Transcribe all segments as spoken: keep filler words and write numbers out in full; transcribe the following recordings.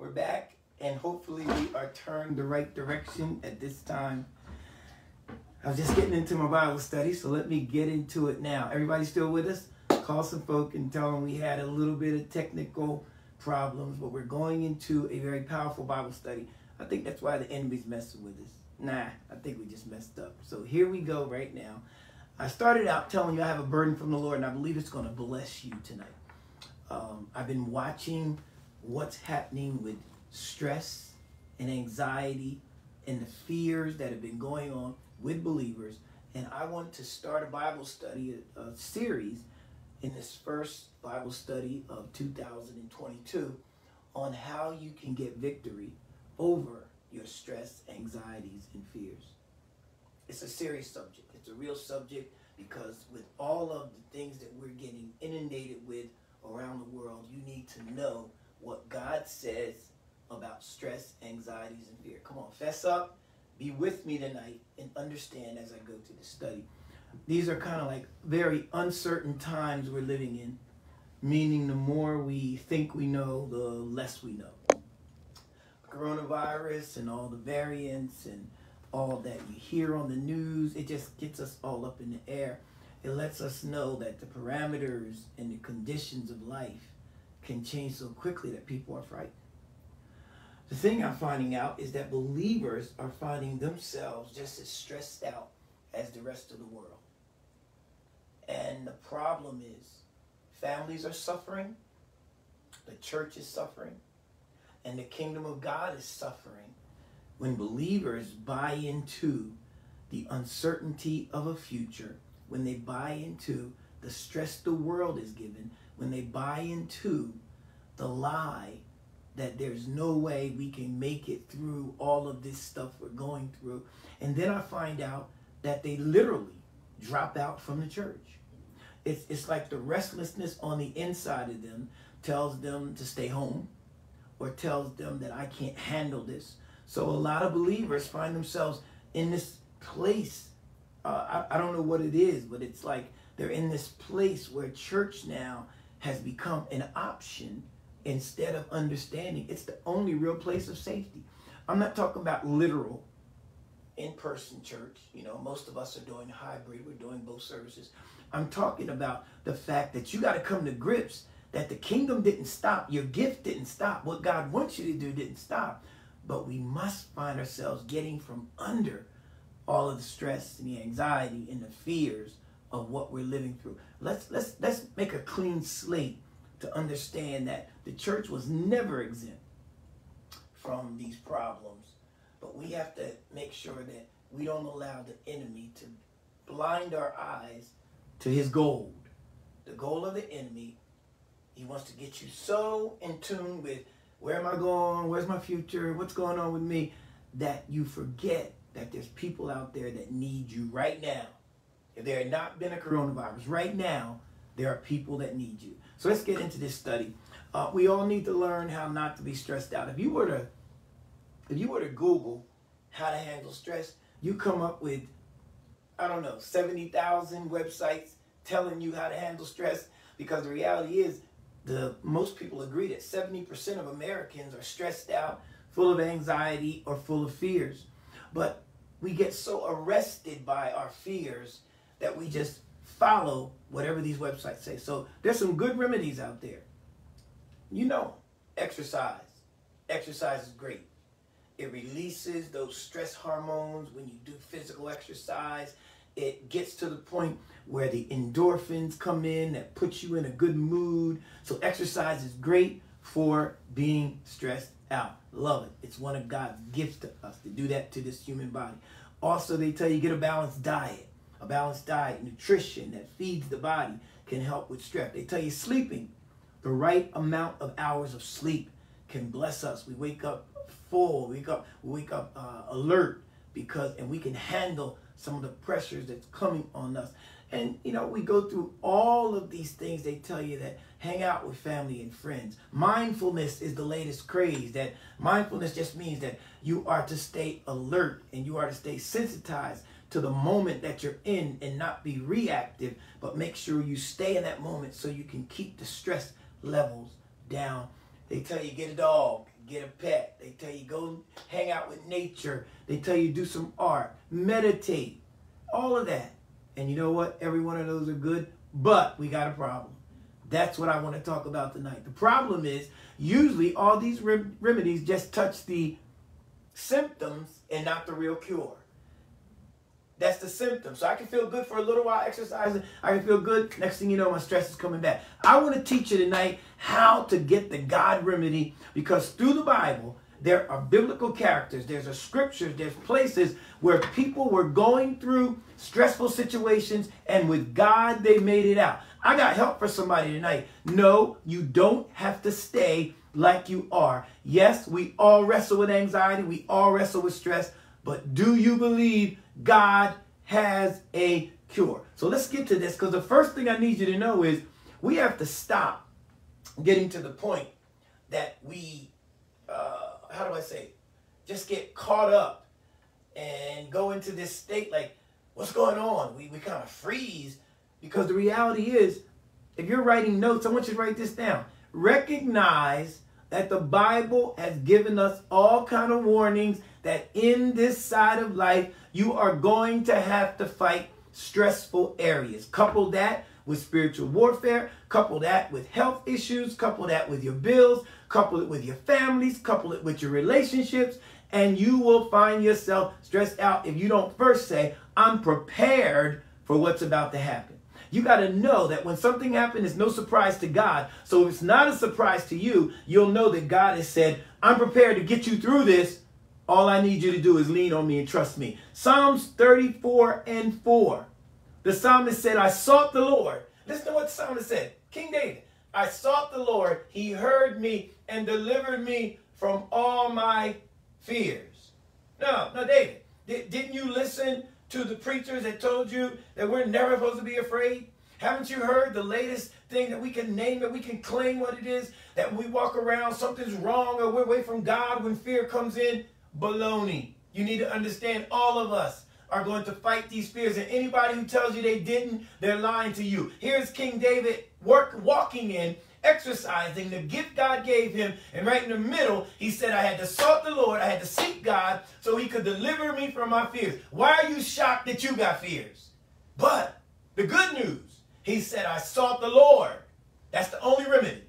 We're back, and hopefully we are turned the right direction at this time. I'm just getting into my Bible study, so let me get into it now. Everybody still with us? Call some folk and tell them we had a little bit of technical problems, but we're going into a very powerful Bible study. I think that's why the enemy's messing with us. Nah, I think we just messed up. So here we go right now. I started out telling you I have a burden from the Lord, and I believe it's going to bless you tonight. Um, I've been watching what's happening with stress and anxiety and the fears that have been going on with believers, and I want to start a Bible study a, a series in this first Bible study of two thousand twenty-two on how you can get victory over your stress, anxieties, and fears. It's a serious subject. It's a real subject, because with all of the things that we're getting inundated with around the world, you need to know what God says about stress, anxieties, and fear. Come on, fess up. Be with me tonight and understand as I go through the study. These are kind of like very uncertain times we're living in, meaning the more we think we know, the less we know. Coronavirus and all the variants and all that you hear on the news, it just gets us all up in the air. It lets us know that the parameters and the conditions of life can change so quickly that people are frightened. The thing I'm finding out is that believers are finding themselves just as stressed out as the rest of the world. And the problem is families are suffering, the church is suffering, and the kingdom of God is suffering when believers buy into the uncertainty of a future, when they buy into the stress the world is given, when they buy into the lie that there's no way we can make it through all of this stuff we're going through. And then I find out that they literally drop out from the church. It's, it's like the restlessness on the inside of them tells them to stay home or tells them that I can't handle this. So a lot of believers find themselves in this place. Uh, I, I don't know what it is, but it's like they're in this place where church now has become an option instead of understanding. It's the only real place of safety. I'm not talking about literal in-person church. You know, most of us are doing hybrid. We're doing both services. I'm talking about the fact that you got to come to grips that the kingdom didn't stop. Your gift didn't stop. What God wants you to do didn't stop. But we must find ourselves getting from under all of the stress and the anxiety and the fears of what we're living through. Let's, let's, let's make a clean slate to understand that the church was never exempt from these problems. But we have to make sure that we don't allow the enemy to blind our eyes to his goal. The goal of the enemy, he wants to get you so in tune with where am I going, where's my future, what's going on with me, that you forget that there's people out there that need you right now. If there had not been a coronavirus right now, there are people that need you. So let's get into this study. Uh, we all need to learn how not to be stressed out. If you were to, if you were to Google how to handle stress, you come up with, I don't know, seventy thousand websites telling you how to handle stress, because the reality is the most people agree that seventy percent of Americans are stressed out, full of anxiety, or full of fears. But we get so arrested by our fears that we just follow whatever these websites say. So there's some good remedies out there. You know, exercise. Exercise is great. It releases those stress hormones when you do physical exercise. It gets to the point where the endorphins come in that puts you in a good mood. So exercise is great for being stressed out. Love it. It's one of God's gifts to us to do that to this human body. Also, they tell you get a balanced diet. A balanced diet, nutrition that feeds the body can help with stress. They tell you sleeping, the right amount of hours of sleep can bless us. We wake up full, we wake up, we wake up uh, alert, because, and we can handle some of the pressures that's coming on us. And you know, we go through all of these things. They tell you that hang out with family and friends. Mindfulness is the latest craze. That mindfulness just means that you are to stay alert and you are to stay sensitized to the moment that you're in and not be reactive, but make sure you stay in that moment so you can keep the stress levels down. They tell you get a dog, get a pet. They tell you go hang out with nature. They tell you do some art, meditate, all of that. And you know what? Every one of those are good, but we got a problem. That's what I want to talk about tonight. The problem is usually all these rem remedies just touch the symptoms and not the real cure. That's the symptom. So I can feel good for a little while exercising. I can feel good. Next thing you know, my stress is coming back. I want to teach you tonight how to get the God remedy, because through the Bible, there are biblical characters. There's a scriptures. There's places where people were going through stressful situations, and with God, they made it out. I got help for somebody tonight. No, you don't have to stay like you are. Yes, we all wrestle with anxiety. We all wrestle with stress. But do you believe God has a cure? So let's get to this, because the first thing I need you to know is we have to stop getting to the point that we, uh, how do I say, just get caught up and go into this state like, what's going on? We, we kind of freeze, because the reality is, if you're writing notes, I want you to write this down. Recognize that the Bible has given us all kind of warnings that in this side of life, you are going to have to fight stressful areas. Couple that with spiritual warfare, couple that with health issues, couple that with your bills, couple it with your families, couple it with your relationships, and you will find yourself stressed out if you don't first say, I'm prepared for what's about to happen. You got to know that when something happens, it's no surprise to God. So if it's not a surprise to you, you'll know that God has said, I'm prepared to get you through this. All I need you to do is lean on me and trust me. Psalms thirty-four and four. The psalmist said, I sought the Lord. Listen to what the psalmist said. King David. I sought the Lord. He heard me and delivered me from all my fears. No, no, David. Di- didn't you listen to the preachers that told you that we're never supposed to be afraid? Haven't you heard the latest thing that we can name it, we can claim what it is, that when we walk around, something's wrong or we're away from God when fear comes in? Baloney. You need to understand all of us are going to fight these fears, and anybody who tells you they didn't, they're lying to you. Here's King David work, walking in, exercising the gift God gave him, and right in the middle, he said, I had to sought the Lord, I had to seek God so he could deliver me from my fears. Why are you shocked that you got fears? But the good news, he said, I sought the Lord. That's the only remedy.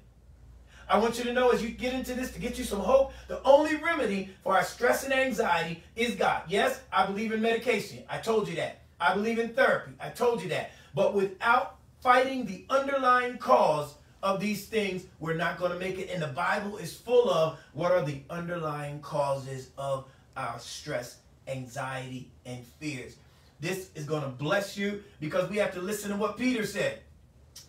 I want you to know, as you get into this, to get you some hope, the only remedy for our stress and anxiety is God. Yes, I believe in medication. I told you that. I believe in therapy. I told you that. But without fighting the underlying cause of these things, we're not going to make it. And the Bible is full of what are the underlying causes of our stress, anxiety, and fears. This is going to bless you, because we have to listen to what Peter said.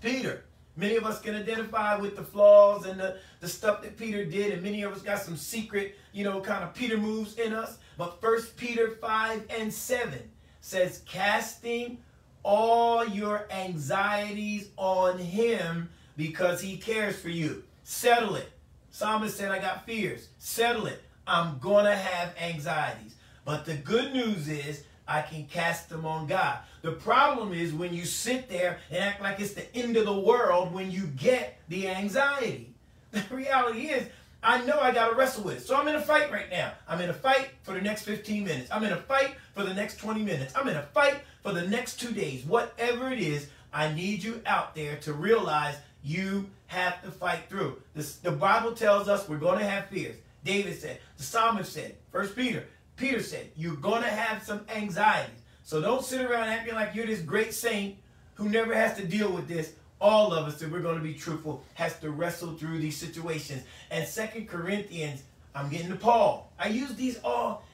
Peter. Many of us can identify with the flaws and the, the stuff that Peter did, and many of us got some secret, you know, kind of Peter moves in us. But First Peter five and seven says, casting all your anxieties on him because he cares for you. Settle it. Psalmist said, I got fears. Settle it. I'm going to have anxieties. But the good news is, I can cast them on God. The problem is when you sit there and act like it's the end of the world when you get the anxiety. The reality is, I know I got to wrestle with it. So I'm in a fight right now. I'm in a fight for the next fifteen minutes. I'm in a fight for the next twenty minutes. I'm in a fight for the next two days. Whatever it is, I need you out there to realize you have to fight through. This, the Bible tells us we're going to have fears. David said, the psalmist said, First Peter. Peter said, you're going to have some anxieties. So don't sit around acting like you're this great saint who never has to deal with this. All of us, if we're going to be truthful, has to wrestle through these situations. And Second Corinthians, I'm getting to Paul. I use these all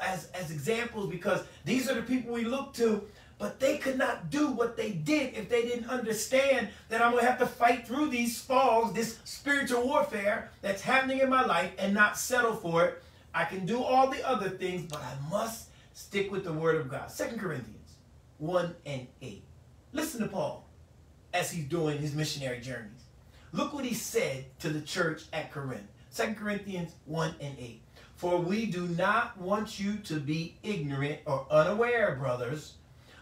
as, as examples because these are the people we look to, but they could not do what they did if they didn't understand that I'm going to have to fight through these falls, this spiritual warfare that's happening in my life, and not settle for it. I can do all the other things, but I must stick with the word of God. Second Corinthians one and eight. Listen to Paul as he's doing his missionary journeys. Look what he said to the church at Corinth. Second Corinthians one and eight. For we do not want you to be ignorant or unaware, brothers,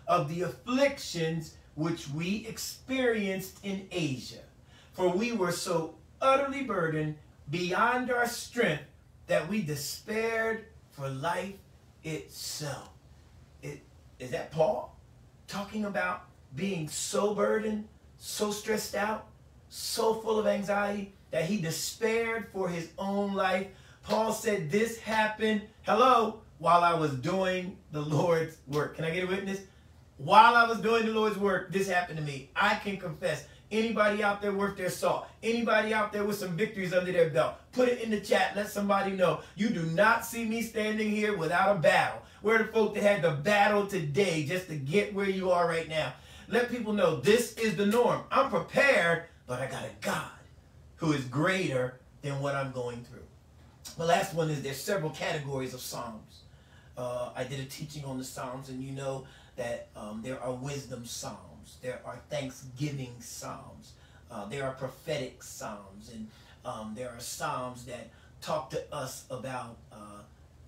of the afflictions which we experienced in Asia. For we were so utterly burdened beyond our strength that we despaired for life itself. It, is that Paul talking about being so burdened, so stressed out, so full of anxiety that he despaired for his own life? Paul said this happened, hello, while I was doing the Lord's work. Can I get a witness? While I was doing the Lord's work, this happened to me. I can confess. Anybody out there worth their salt? Anybody out there with some victories under their belt? Put it in the chat. Let somebody know. You do not see me standing here without a battle. We're the folk that had the battle today just to get where you are right now. Let people know this is the norm. I'm prepared, but I got a God who is greater than what I'm going through. The last one is there's several categories of Psalms. Uh, I did a teaching on the Psalms, and you know that um, there are wisdom Psalms, there are thanksgiving Psalms, uh, there are prophetic Psalms, and um, there are Psalms that talk to us about uh,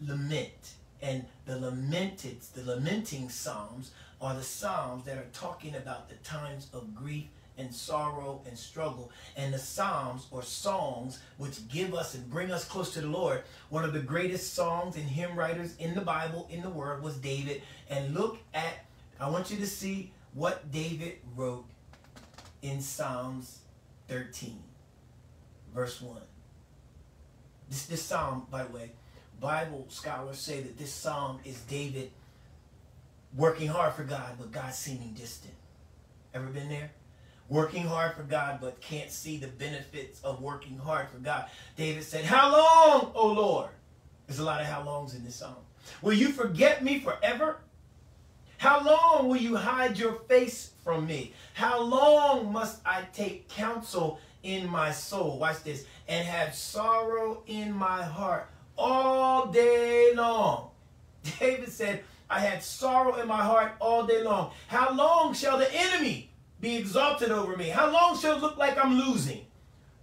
lament. And the lamented, the lamenting Psalms are the Psalms that are talking about the times of grief and sorrow and struggle. And the Psalms or songs which give us and bring us close to the Lord. One of the greatest songs and hymn writers in the Bible, in the Word, was David. And look at, I want you to see what David wrote in Psalms thirteen, verse one. This, this Psalm, by the way, Bible scholars say that this Psalm is David working hard for God, but God seeming distant. Ever been there? Working hard for God, but can't see the benefits of working hard for God. David said, how long, O Lord? There's a lot of how longs in this psalm. Will you forget me forever? How long will you hide your face from me? How long must I take counsel in my soul? Watch this. And have sorrow in my heart all day long. David said, I had sorrow in my heart all day long. How long shall the enemy be exalted over me? How long shall it look like I'm losing?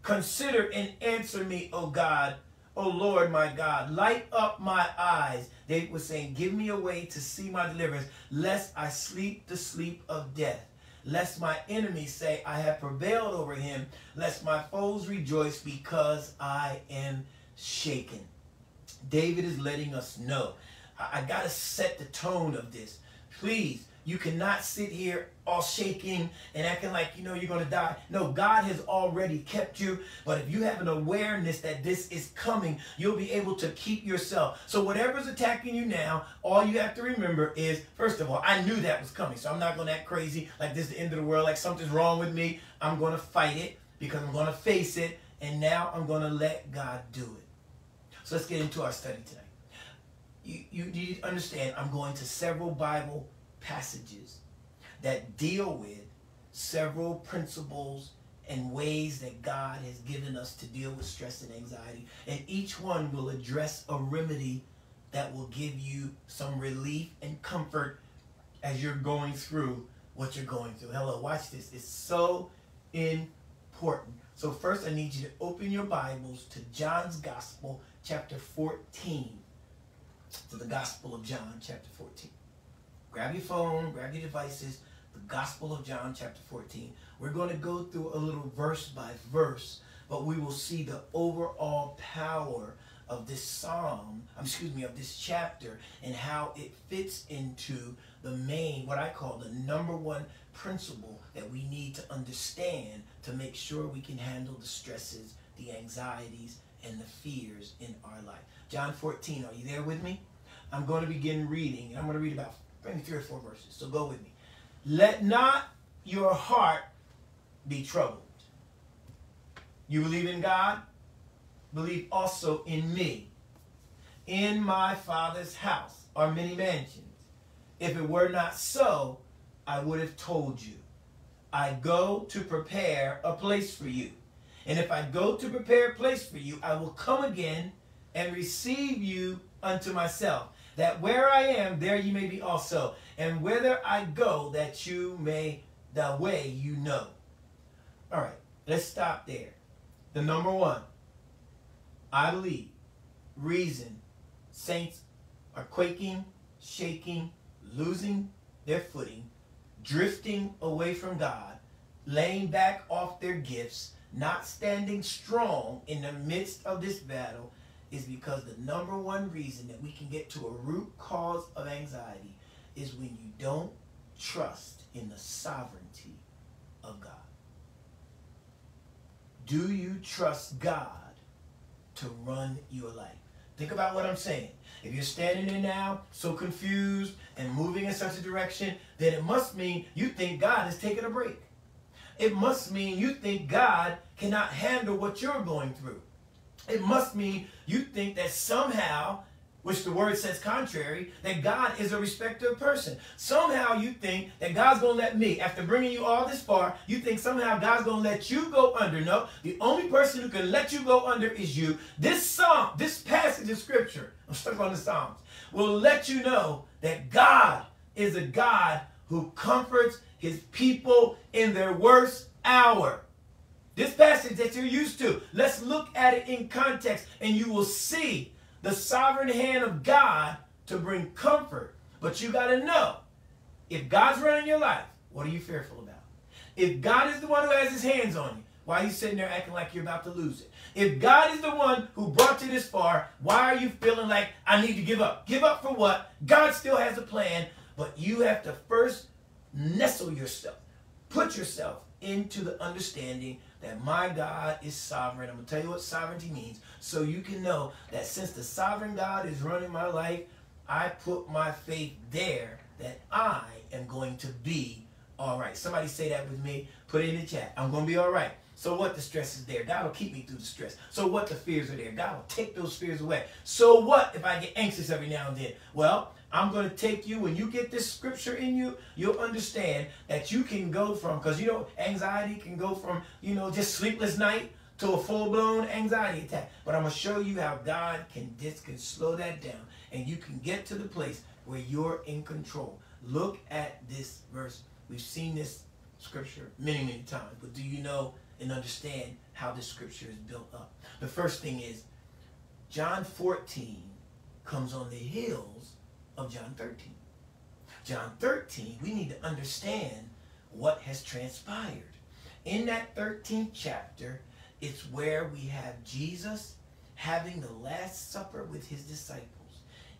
Consider and answer me, O God, O Lord my God. Light up my eyes. David was saying, give me a way to see my deliverance, lest I sleep the sleep of death, lest my enemies say I have prevailed over him, lest my foes rejoice because I am shaken. David is letting us know. I, I got to set the tone of this. Please, you cannot sit here all shaking and acting like you know you're going to die. No, God has already kept you. But if you have an awareness that this is coming, you'll be able to keep yourself. So whatever's attacking you now, all you have to remember is, first of all, I knew that was coming. So I'm not going to act crazy like this is the end of the world, like something's wrong with me. I'm going to fight it because I'm going to face it. And now I'm going to let God do it. So let's get into our study tonight. You, you need to understand I'm going to several Bible passages that deal with several principles and ways that God has given us to deal with stress and anxiety. And each one will address a remedy that will give you some relief and comfort as you're going through what you're going through. Hello, watch this. It's so important. So first I need you to open your Bibles to John's Gospel, chapter fourteen. To the Gospel of John, chapter fourteen. Grab your phone, grab your devices, the Gospel of John, chapter fourteen. We're going to go through a little verse by verse, but we will see the overall power of this psalm, excuse me, of this chapter, and how it fits into the main, what I call the number one principle that we need to understand to make sure we can handle the stresses, the anxieties, and the fears in our life. John fourteen, are you there with me? I'm going to begin reading, and I'm going to read about maybe three or four verses, so go with me. Let not your heart be troubled. You believe in God? Believe also in me. In my Father's house are many mansions. If it were not so, I would have told you. I go to prepare a place for you. And if I go to prepare a place for you, I will come again and receive you unto myself, that where I am, there you may be also. And whither I go, that you may, the way you know. All right, let's stop there. The number one, I believe, reason, saints are quaking, shaking, losing their footing, drifting away from God, laying back off their gifts, not standing strong in the midst of this battle is because the number one reason that we can get to a root cause of anxiety is when you don't trust in the sovereignty of God. Do you trust God to run your life? Think about what I'm saying. If you're standing there now, so confused and moving in such a direction, then it must mean you think God is taking a break. It must mean you think God cannot handle what you're going through. It must mean you think that somehow, which the word says contrary, that God is a respecter of person. Somehow you think that God's going to let me, after bringing you all this far, you think somehow God's going to let you go under. No, the only person who can let you go under is you. This psalm, this passage of scripture, I'm stuck on the Psalms, will let you know that God is a God who comforts his people in their worst hour. This passage that you're used to, let's look at it in context and you will see the sovereign hand of God to bring comfort. But you got to know, if God's running your life, what are you fearful about? If God is the one who has his hands on you, why are you sitting there acting like you're about to lose it? If God is the one who brought you this far, why are you feeling like I need to give up? Give up for what? God still has a plan, but you have to first nestle yourself, put yourself into the understanding that my God is sovereign. I'm going to tell you what sovereignty means so you can know that since the sovereign God is running my life, I put my faith there that I am going to be all right. Somebody say that with me. Put it in the chat. I'm going to be all right. So what? The stress is there. God will keep me through the stress. So what? The fears are there. God will take those fears away. So what if I get anxious every now and then? Well, I'm going to take you, when you get this scripture in you, you'll understand that you can go from, because you know, anxiety can go from, you know, just sleepless night to a full-blown anxiety attack. But I'm going to show you how God can, just, can slow that down, and you can get to the place where you're in control. Look at this verse. We've seen this scripture many, many times, but do you know and understand how this scripture is built up? The first thing is, John fourteen comes on the heels of John thirteen. John thirteen, we need to understand what has transpired. In that thirteenth chapter, it's where we have Jesus having the Last Supper with his disciples.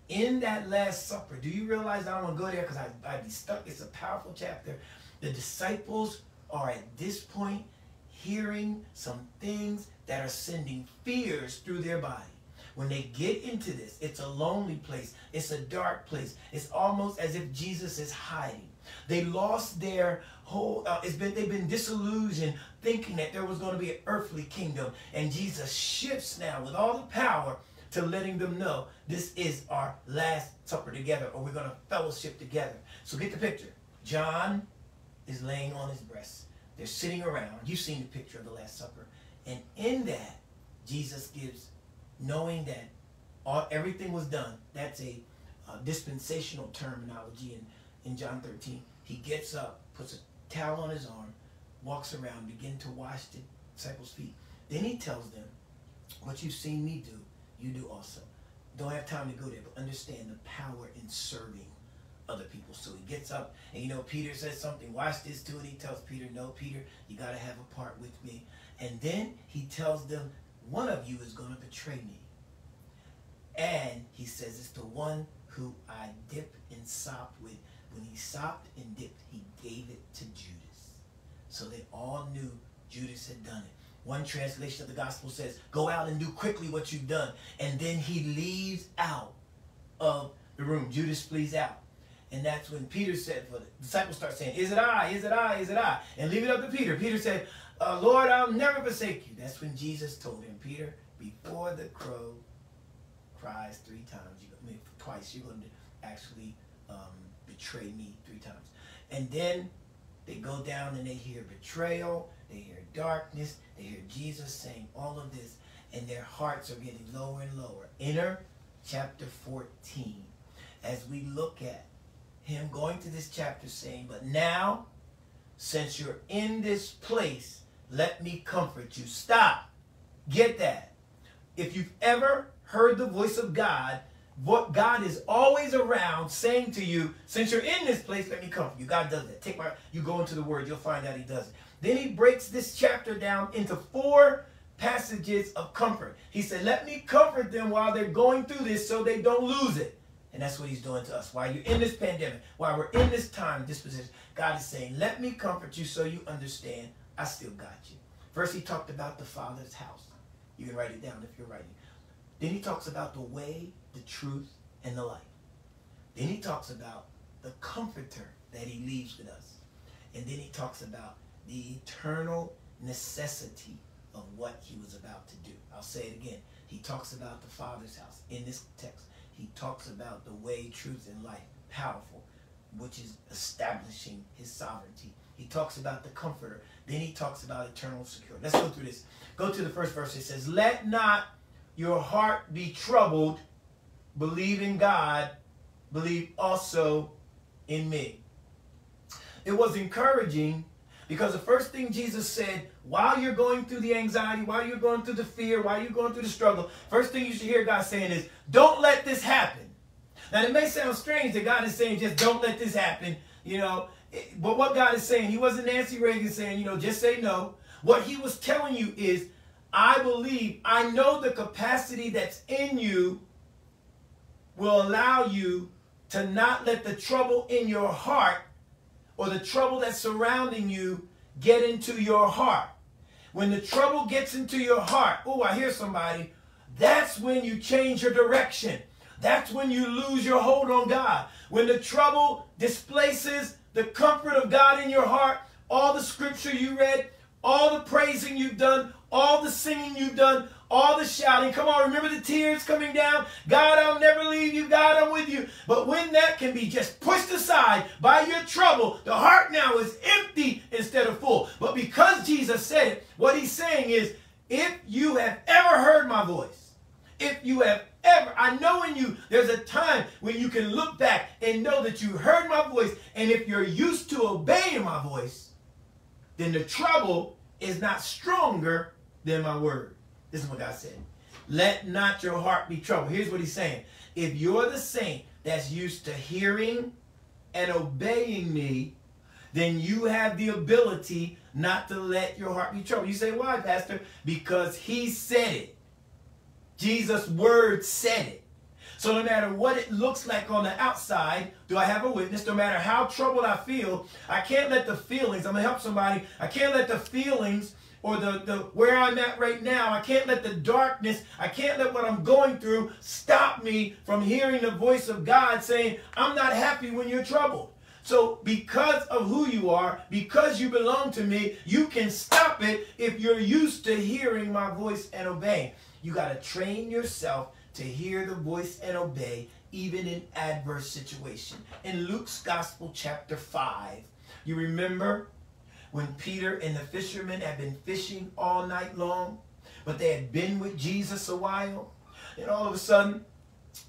In that Last Supper, do you realize, I don't want to go there because I'd be stuck, it's a powerful chapter. The disciples are at this point hearing some things that are sending fears through their body. When they get into this, it's a lonely place. It's a dark place. It's almost as if Jesus is hiding. They lost their whole, uh, it's been, they've been disillusioned, thinking that there was going to be an earthly kingdom. And Jesus shifts now with all the power to letting them know this is our Last Supper together, or we're going to fellowship together. So get the picture. John is laying on his breast. They're sitting around. You've seen the picture of the Last Supper. And in that, Jesus gives, knowing that all, everything was done, that's a uh, dispensational terminology in, in John thirteen. He gets up, puts a towel on his arm, walks around, begins to wash the disciples' feet. Then he tells them, what you've seen me do, you do also. Don't have time to go there, but understand the power in serving other people. So he gets up, and you know, Peter says something, watch this too, and he tells Peter, no, Peter, you got to have a part with me. And then he tells them, one of you is going to betray me. And he says, it's the one who I dip and sop with. When he sopped and dipped, he gave it to Judas. So they all knew Judas had done it. One translation of the gospel says, go out and do quickly what you've done. And then he leaves out of the room. Judas flees out. And that's when Peter said, well, the disciples start saying, is it I? Is it I? Is it I? And leave it up to Peter. Peter said, Uh, Lord, I'll never forsake you. That's when Jesus told him, Peter, before the crow cries three times, you, I mean, twice, you're going to actually um, betray me three times. And then they go down and they hear betrayal, they hear darkness, they hear Jesus saying all of this, and their hearts are getting lower and lower. Enter chapter fourteen. As we look at him going to this chapter saying, but now, since you're in this place, let me comfort you. Stop. Get that. If you've ever heard the voice of God, what God is always around saying to you, since you're in this place, let me comfort you. God does that. Take my, you go into the word, you'll find out he does it. Then he breaks this chapter down into four passages of comfort. He said, let me comfort them while they're going through this so they don't lose it. And that's what he's doing to us. While you're in this pandemic, while we're in this time, this position, God is saying, let me comfort you so you understand I still got you. First, he talked about the Father's house. You can write it down if you're writing. Then he talks about the way, the truth, and the life. Then he talks about the comforter that he leaves with us. And then he talks about the eternal necessity of what he was about to do. I'll say it again. He talks about the Father's house in this text. He talks about the way, truth, and life, powerful, which is establishing his sovereignty. He talks about the comforter. Then he talks about eternal security. Let's go through this. Go to the first verse. It says, let not your heart be troubled. Believe in God. Believe also in me. It was encouraging because the first thing Jesus said, while you're going through the anxiety, while you're going through the fear, while you're going through the struggle, first thing you should hear God saying is, don't let this happen. Now, it may sound strange that God is saying, just don't let this happen, you know. But what God is saying, he wasn't Nancy Reagan saying, you know, just say no. What he was telling you is, I believe, I know the capacity that's in you will allow you to not let the trouble in your heart or the trouble that's surrounding you get into your heart. When the trouble gets into your heart, oh, I hear somebody, that's when you change your direction. That's when you lose your hold on God. When the trouble displaces the comfort of God in your heart, all the scripture you read, all the praising you've done, all the singing you've done, all the shouting. Come on, remember the tears coming down? God, I'll never leave you. God, I'm with you. But when that can be just pushed aside by your trouble, the heart now is empty instead of full. But because Jesus said it, what he's saying is, if you have ever heard my voice, if you have ever, I know in you there's a time when you can look back and know that you heard my voice, and if you're used to obeying my voice, then the trouble is not stronger than my word. This is what God said. Let not your heart be troubled. Here's what he's saying. If you're the saint that's used to hearing and obeying me, then you have the ability not to let your heart be troubled. You say, why, Pastor? Because he said it. Jesus' word said it. So no matter what it looks like on the outside, do I have a witness? No matter how troubled I feel, I can't let the feelings, I'm going to help somebody, I can't let the feelings or the, the where I'm at right now, I can't let the darkness, I can't let what I'm going through stop me from hearing the voice of God saying, I'm not happy when you're troubled. So because of who you are, because you belong to me, you can stop it if you're used to hearing my voice and obeying. You got to train yourself to hear the voice and obey, even in adverse situation. In Luke's Gospel, chapter five, you remember when Peter and the fishermen had been fishing all night long, but they had been with Jesus a while, and all of a sudden,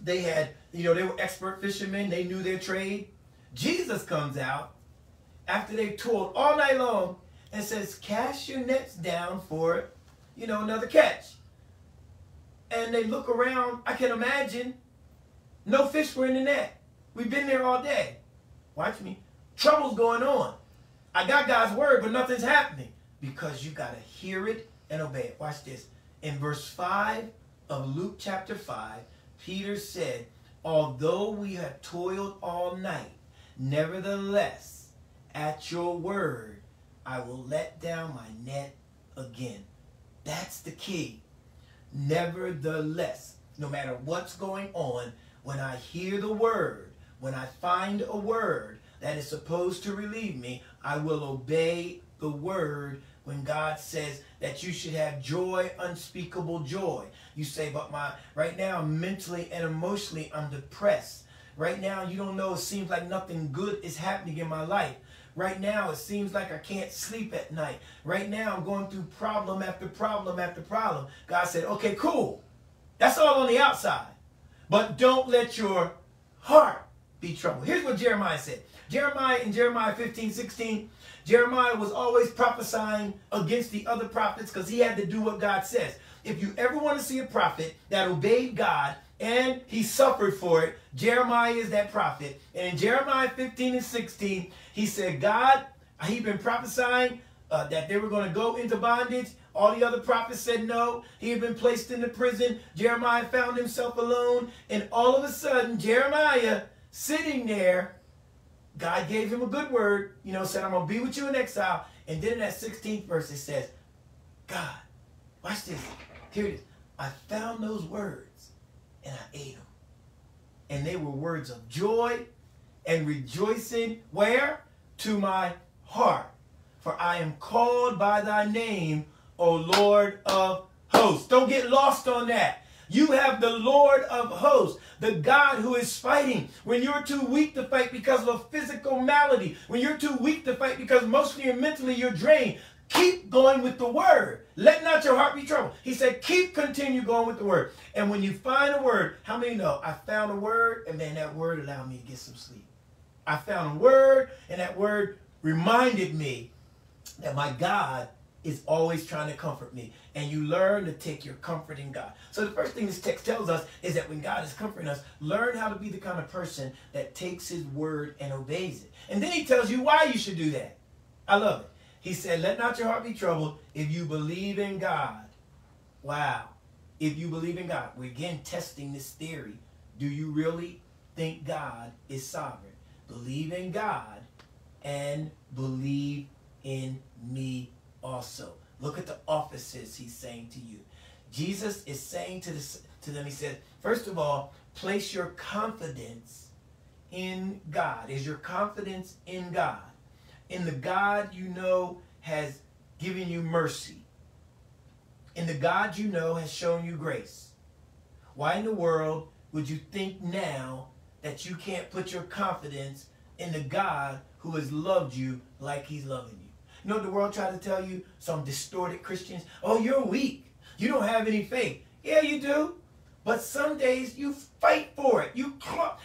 they had, you know, they were expert fishermen, they knew their trade. Jesus comes out after they toiled all night long and says, cast your nets down for, you know, another catch. And they look around, I can imagine, no fish were in the net. We've been there all day. Watch me. Trouble's going on. I got God's word, but nothing's happening. Because you got to hear it and obey it. Watch this. In verse five of Luke chapter five, Peter said, although we have toiled all night, nevertheless, at your word, I will let down my net again. That's the key. Nevertheless, no matter what's going on, when I hear the word, when I find a word that is supposed to relieve me, I will obey the word. When God says that you should have joy, unspeakable joy, you say, but my right now mentally and emotionally I'm depressed. Right now you don't know, it seems like nothing good is happening in my life. Right now, it seems like I can't sleep at night. Right now, I'm going through problem after problem after problem. God said, okay, cool. That's all on the outside. But don't let your heart be troubled. Here's what Jeremiah said. Jeremiah, in Jeremiah fifteen, sixteen, Jeremiah was always prophesying against the other prophets because he had to do what God says. If you ever want to see a prophet that obeyed God and he suffered for it, Jeremiah is that prophet. And in Jeremiah fifteen and sixteen, he said, God, he'd been prophesying uh, that they were going to go into bondage. All the other prophets said no. He had been placed into prison. Jeremiah found himself alone. And all of a sudden, Jeremiah, sitting there, God gave him a good word, you know, said, I'm going to be with you in exile. And then in that sixteenth verse, it says, God, watch this. Here it is. I found those words and I ate them. And they were words of joy and rejoicing. Where? To my heart. For I am called by thy name, O Lord of hosts. Don't get lost on that. You have the Lord of hosts, the God who is fighting. When you're too weak to fight because of a physical malady, when you're too weak to fight because mostly and mentally you're drained, keep going with the word. Let not your heart be troubled. He said, keep continue going with the word. And when you find a word, how many know? I found a word, and man, that word allowed me to get some sleep. I found a word, and that word reminded me that my God is always trying to comfort me. And you learn to take your comfort in God. So the first thing this text tells us is that when God is comforting us, learn how to be the kind of person that takes his word and obeys it. And then he tells you why you should do that. I love it. He said, let not your heart be troubled if you believe in God. Wow. If you believe in God. We're again testing this theory. Do you really think God is sovereign? Believe in God and believe in me also. Look at the offices he's saying to you. Jesus is saying to, this, to them, he said, first of all, place your confidence in God. Is your confidence in God? In the God you know has given you mercy. In the God you know has shown you grace. Why in the world would you think now that you can't put your confidence in the God who has loved you like he's loving you? You know what the world tried to tell you? Some distorted Christians. Oh, you're weak. You don't have any faith. Yeah, you do. But some days you fight for it. You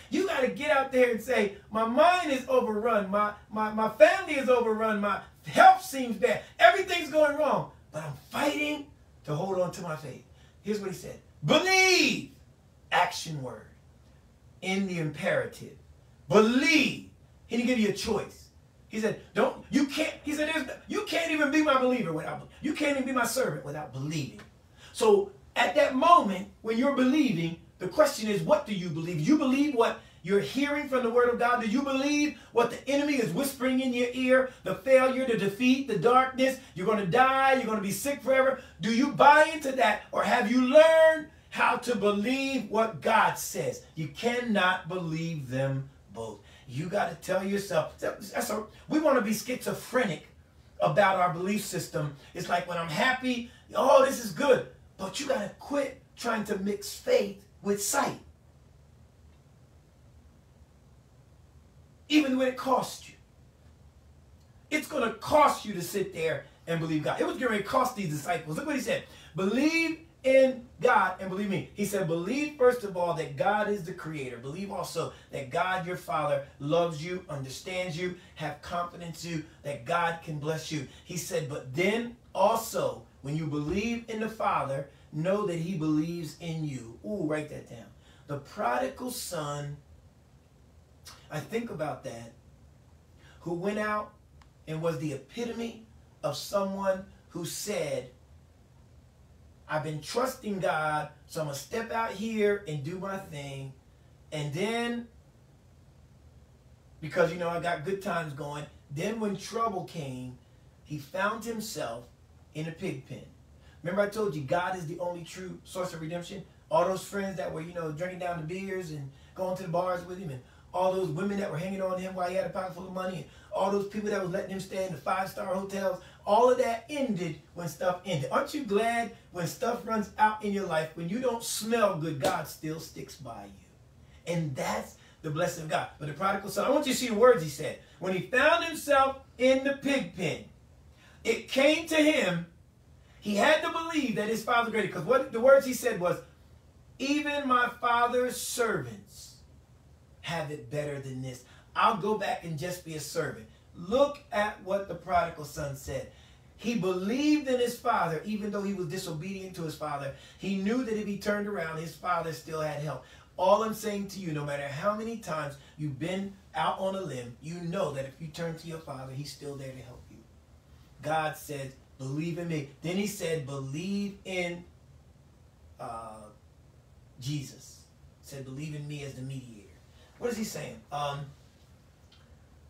you got to get out there and say, my mind is overrun. My, my, my family is overrun. My health seems bad. Everything's going wrong. But I'm fighting to hold on to my faith. Here's what he said. Believe. Action word. In the imperative. Believe. He didn't give you a choice. He said, don't, you can't, he said, there's, you can't even be my believer without, you can't even be my servant without believing. So at that moment, when you're believing, the question is, what do you believe? Do you believe what you're hearing from the word of God? Do you believe what the enemy is whispering in your ear? The failure, the defeat, the darkness, you're going to die, you're going to be sick forever. Do you buy into that? Or have you learned how to believe what God says? You cannot believe them both. You got to tell yourself, that's a, we want to be schizophrenic about our belief system. It's like when I'm happy, oh, this is good. But you got to quit trying to mix faith with sight. Even when it costs you. It's going to cost you to sit there and believe God. It was going to cost these disciples. Look what he said. Believe in God and believe me. He said, believe first of all that God is the creator. Believe also that God your Father loves you, understands you, have confidence in you, that God can bless you. He said, but then also when you believe in the Father, know that he believes in you. Ooh, write that down. The prodigal son, I think about that, who went out and was the epitome of someone who said, I've been trusting God, so I'm going to step out here and do my thing. And then, because, you know, I got good times going, then when trouble came, he found himself in a pig pen. Remember I told you, God is the only true source of redemption? All those friends that were, you know, drinking down the beers and going to the bars with him, and all those women that were hanging on him while he had a pocket full of money, and all those people that was letting him stay in the five-star hotels, all of that ended when stuff ended. Aren't you glad when stuff runs out in your life, when you don't smell good, God still sticks by you? And that's the blessing of God. But the prodigal son, I want you to see the words he said. When he found himself in the pig pen, it came to him. He had to believe that his father greater. Because what the words he said was, even my father's servants have it better than this. I'll go back and just be a servant. Look at what the prodigal son said. He believed in his father, even though he was disobedient to his father. He knew that if he turned around, his father still had help. All I'm saying to you, no matter how many times you've been out on a limb, you know that if you turn to your father, he's still there to help you. God said, believe in me. Then he said, believe in uh, Jesus. He said, believe in me as the mediator. What is he saying? Um,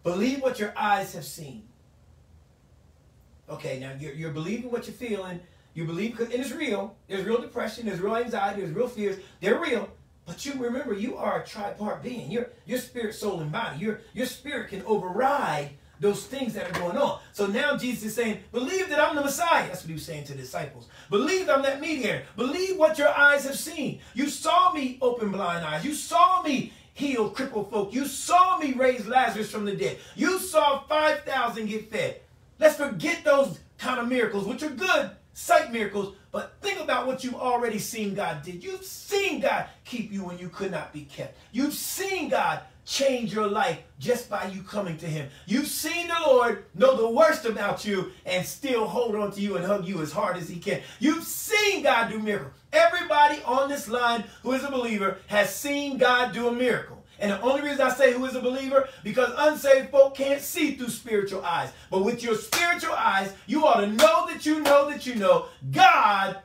believe what your eyes have seen. Okay, now you're, you're believing what you're feeling. You believe, because and it's real. There's real depression. There's real anxiety. There's real fears. They're real. But you remember, you are a tripart being. You're, you're spirit, soul, and body. Your, your spirit can override those things that are going on. So now Jesus is saying, believe that I'm the Messiah. That's what he was saying to the disciples. Believe I'm that mediator. Believe what your eyes have seen. You saw me open blind eyes. You saw me heal crippled folk. You saw me raise Lazarus from the dead. You saw five thousand get fed. Let's forget those kind of miracles, which are good, sight miracles, but think about what you've already seen God did. You've seen God keep you when you could not be kept. You've seen God change your life just by you coming to him. You've seen the Lord know the worst about you and still hold on to you and hug you as hard as he can. You've seen God do miracles. Everybody on this line who is a believer has seen God do a miracle. And the only reason I say who is a believer, because unsaved folk can't see through spiritual eyes. But with your spiritual eyes, you ought to know that you know that you know God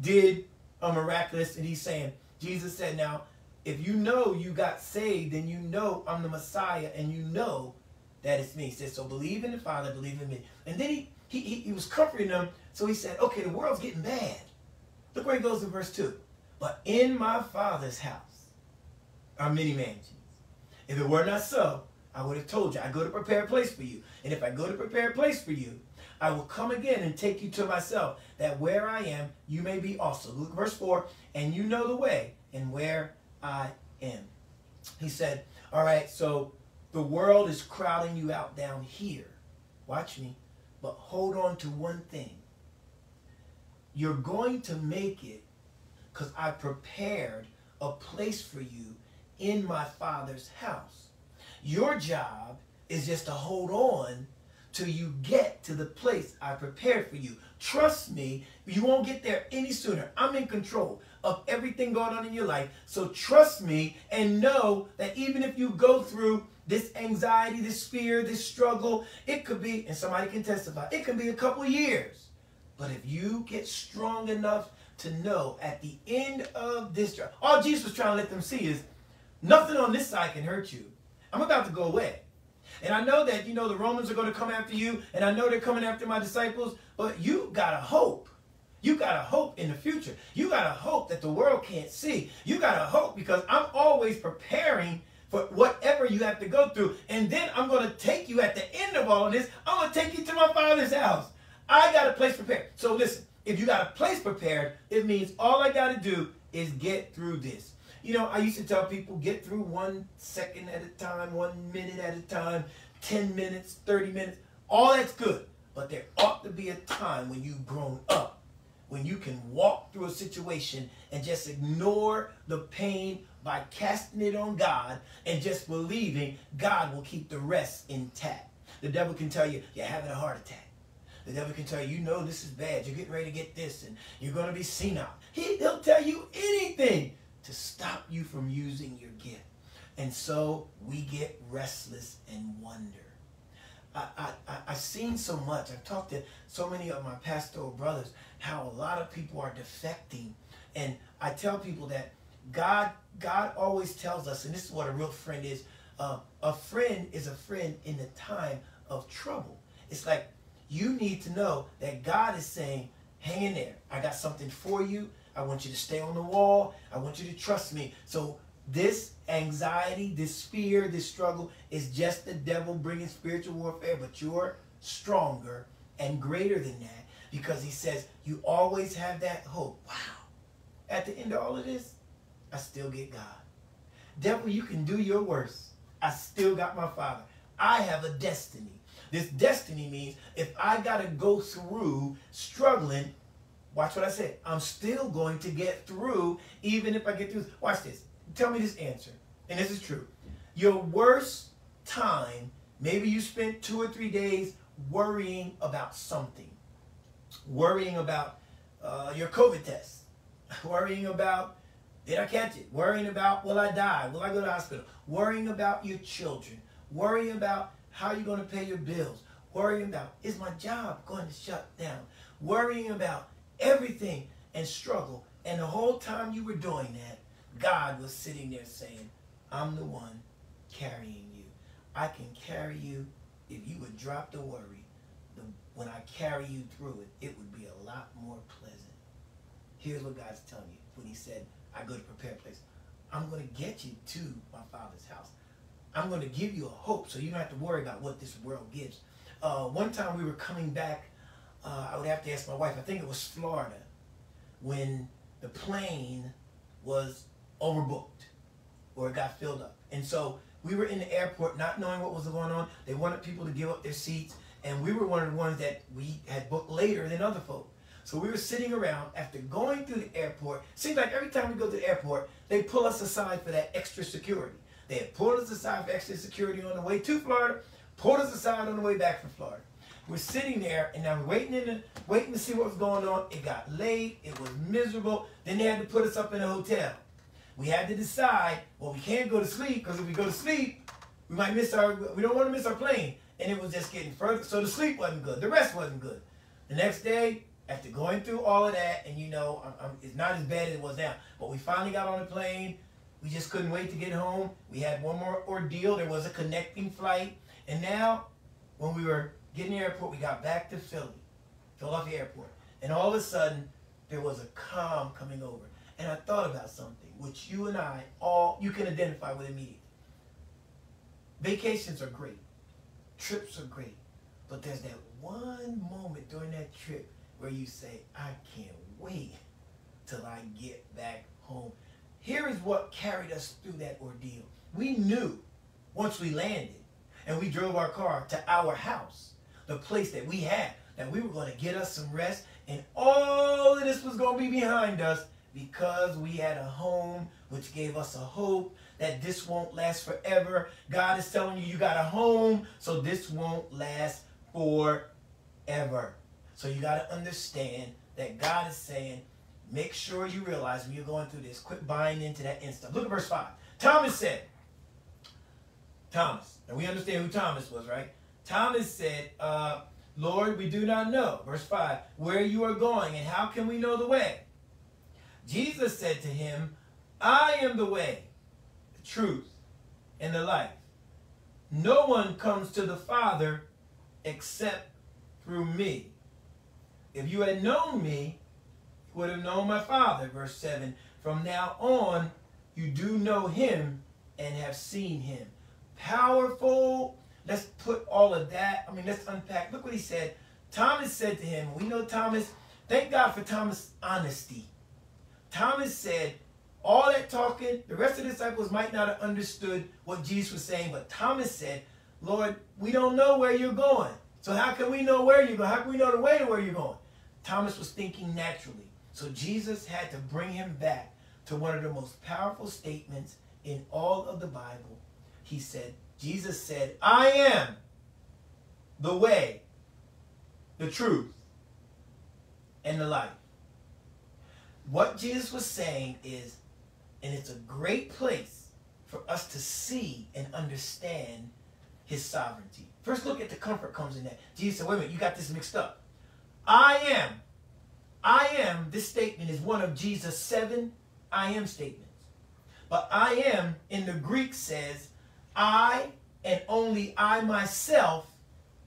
did a miraculous. And he's saying, Jesus said, now, if you know you got saved, then you know I'm the Messiah, and you know that it's me. He said, so believe in the Father, believe in me. And then he, he, he was comforting them. So he said, okay, the world's getting bad. Look where he goes in verse two. But in my Father's house are many mansions. If it were not so, I would have told you, I go to prepare a place for you. And if I go to prepare a place for you, I will come again and take you to myself, that where I am, you may be also. Luke verse four, and you know the way and where I am. He said, all right, so the world is crowding you out down here. Watch me, but hold on to one thing. You're going to make it because I prepared a place for you in my Father's house. Your job is just to hold on till you get to the place I prepared for you. Trust me, you won't get there any sooner. I'm in control of everything going on in your life. So trust me and know that even if you go through this anxiety, this fear, this struggle, it could be, and somebody can testify, it can be a couple years. But if you get strong enough to know at the end of this journey, all Jesus was trying to let them see is, nothing on this side can hurt you. I'm about to go away. And I know that, you know, the Romans are going to come after you. And I know they're coming after my disciples. But you got to hope. You got to hope in the future. You got to hope that the world can't see. You got to hope because I'm always preparing for whatever you have to go through. And then I'm going to take you at the end of all of this. I'm going to take you to my Father's house. I got a place prepared. So listen, if you got a place prepared, it means all I got to do is get through this. You know, I used to tell people, get through one second at a time, one minute at a time, ten minutes, thirty minutes. All that's good. But there ought to be a time when you've grown up, when you can walk through a situation and just ignore the pain by casting it on God and just believing God will keep the rest intact. The devil can tell you, you're having a heart attack. The devil can tell you, you know this is bad. You're getting ready to get this and you're going to be senile. He, he'll tell you anything to stop you from using your gift. And so we get restless and wonder. I, I, I, I've seen so much. I've talked to so many of my pastoral brothers, how a lot of people are defecting. And I tell people that God, God always tells us, and this is what a real friend is, uh, a friend is a friend in the time of trouble. It's like you need to know that God is saying, hang in there. I got something for you. I want you to stay on the wall. I want you to trust me. So this anxiety, this fear, this struggle is just the devil bringing spiritual warfare, but you're stronger and greater than that because he says you always have that hope. Wow. At the end of all of this, I still get God. Devil, you can do your worst. I still got my Father. I have a destiny. This destiny means if I got to go through struggling, watch what I said. I'm still going to get through, even if I get through. Watch this. Tell me this answer. And this is true. Your worst time, maybe you spent two or three days worrying about something. Worrying about uh, your COVID test. Worrying about, did I catch it? Worrying about, will I die? Will I go to the hospital? Worrying about your children. Worrying about how you're going to pay your bills. worrying about, is my job going to shut down? Worrying about everything and struggle. And the whole time you were doing that, God was sitting there saying, I'm the one carrying you. I can carry you if you would drop the worry. The, when I carry you through it, it would be a lot more pleasant. Here's what God's telling you when he said, I go to prepare a place. I'm going to get you to my Father's house. I'm going to give you a hope so you don't have to worry about what this world gives. Uh, one time we were coming back, uh, I would have to ask my wife, I think it was Florida, when the plane was overbooked or it got filled up. And so we were in the airport not knowing what was going on. They wanted people to give up their seats, and we were one of the ones that we had booked later than other folks. So we were sitting around after going through the airport. Seems like every time we go to the airport, they pull us aside for that extra security. They had pulled us aside for extra security on the way to Florida, pulled us aside on the way back from Florida. We're sitting there, and I'm waiting in the, waiting to see what was going on. It got late. It was miserable. Then they had to put us up in a hotel. We had to decide, well, we can't go to sleep, because if we go to sleep, we might miss our, we don't want to miss our plane. And it was just getting further. So the sleep wasn't good. The rest wasn't good. The next day, after going through all of that, and you know, I'm, I'm, it's not as bad as it was now, but we finally got on the plane. We just couldn't wait to get home. We had one more ordeal. There was a connecting flight. And now, when we were getting to the airport, we got back to Philly, Philadelphia Airport. And all of a sudden, there was a calm coming over. And I thought about something, which you and I all, you can identify with immediately. Vacations are great. Trips are great. But there's that one moment during that trip where you say, I can't wait till I get back home. Here is what carried us through that ordeal. We knew once we landed and we drove our car to our house, the place that we had, that we were going to get us some rest, and all of this was going to be behind us because we had a home which gave us a hope that this won't last forever. God is telling you, you got a home, so this won't last forever. So you got to understand that God is saying, make sure you realize when you're going through this, quit buying into that instant. Look at verse five. Thomas said, Thomas, and we understand who Thomas was, right? Thomas said, uh, Lord, we do not know, verse five, where you are going and how can we know the way? Jesus said to him, I am the way, the truth, and the life. No one comes to the Father except through me. If you had known me, you would have known my Father. Verse seven, from now on, you do know him and have seen him. Powerful. Let's put all of that. I mean, let's unpack. Look what he said. Thomas said to him, we know Thomas. Thank God for Thomas' honesty. Thomas said, all that talking, the rest of the disciples might not have understood what Jesus was saying, but Thomas said, Lord, we don't know where you're going. So how can we know where you're going? How can we know the way to where you're going? Thomas was thinking naturally. So Jesus had to bring him back to one of the most powerful statements in all of the Bible. He said, Jesus said, I am the way, the truth, and the life. What Jesus was saying is, and it's a great place for us to see and understand his sovereignty. First, look at the comfort comes in that. Jesus said, wait a minute, you got this mixed up. I am. I am, this statement is one of Jesus' seven I am statements. But I am in the Greek says, I and only I myself.